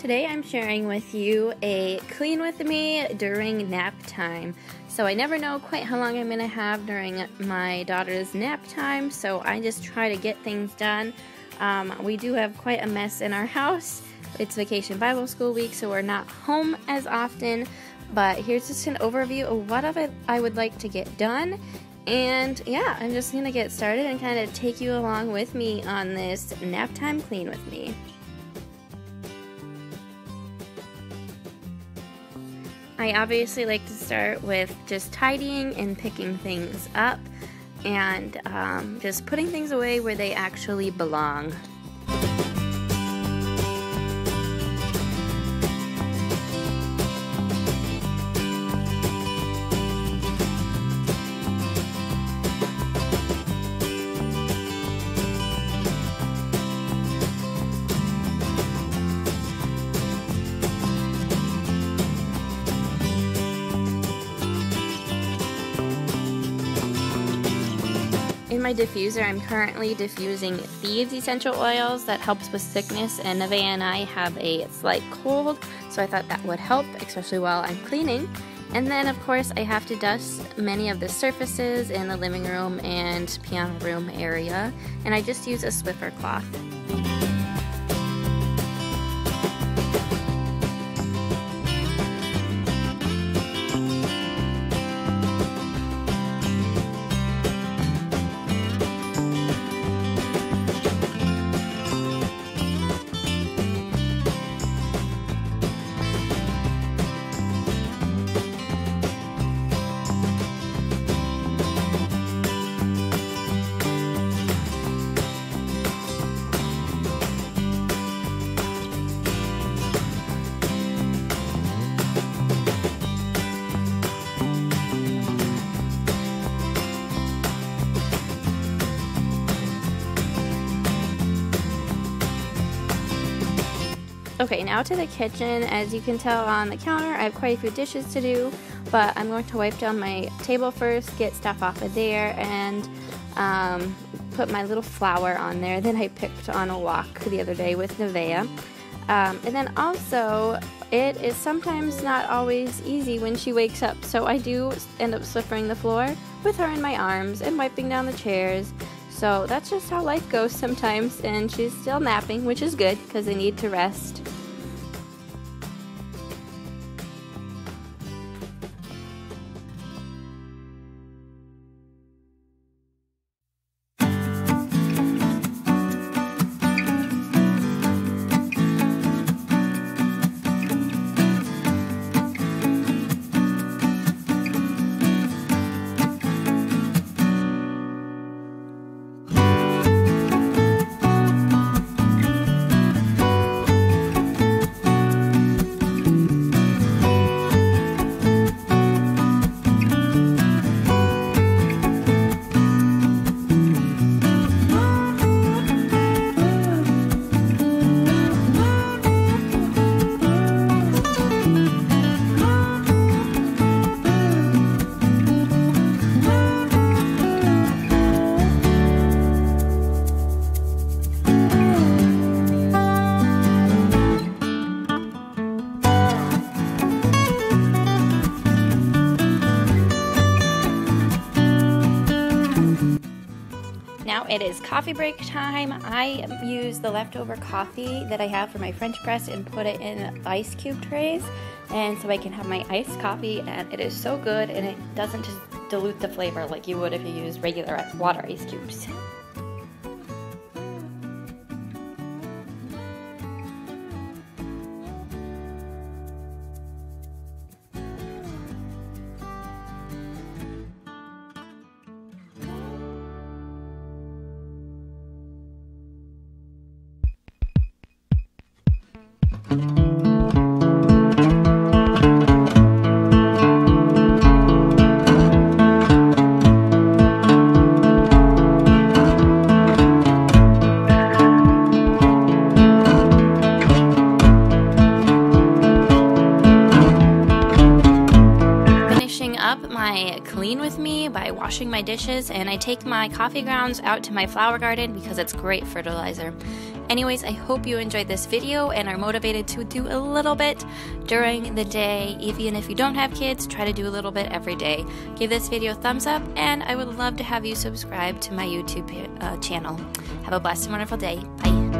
Today I'm sharing with you a clean with me during nap time. So I never know quite how long I'm going to have during my daughter's nap time, so I just try to get things done. We do have quite a mess in our house. It's Vacation Bible School week, so we're not home as often, but here's just an overview of what I would like to get done. And yeah, I'm just going to get started and kind of take you along with me on this nap time clean with me. I obviously like to start with just tidying and picking things up and just putting things away where they actually belong. In my diffuser, I'm currently diffusing Thieves essential oils that helps with sickness, and Neve and I have a slight cold, so I thought that would help, especially while I'm cleaning. And then of course I have to dust many of the surfaces in the living room and piano room area, and I just use a Swiffer cloth. Okay, now to the kitchen. As you can tell on the counter, I have quite a few dishes to do, but I'm going to wipe down my table first, get stuff off of there, and put my little flower on there that I picked on a walk the other day with Nevea. And then also, it is sometimes not always easy when she wakes up, so I do end up swiffering the floor with her in my arms and wiping down the chairs. So that's just how life goes sometimes, and she's still napping, which is good because I need to rest. Now it is coffee break time. I use the leftover coffee that I have for my French press and put it in ice cube trays, and so I can have my iced coffee, and it is so good, and it doesn't just dilute the flavor like you would if you use regular water ice cubes. Clean with me by washing my dishes, and I take my coffee grounds out to my flower garden because it's great fertilizer. Anyways, I hope you enjoyed this video and are motivated to do a little bit during the day. Even if you don't have kids, try to do a little bit every day. Give this video a thumbs up, and I would love to have you subscribe to my YouTube channel. Have a blessed and wonderful day. Bye.